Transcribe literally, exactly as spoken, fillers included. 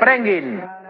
Prenguin.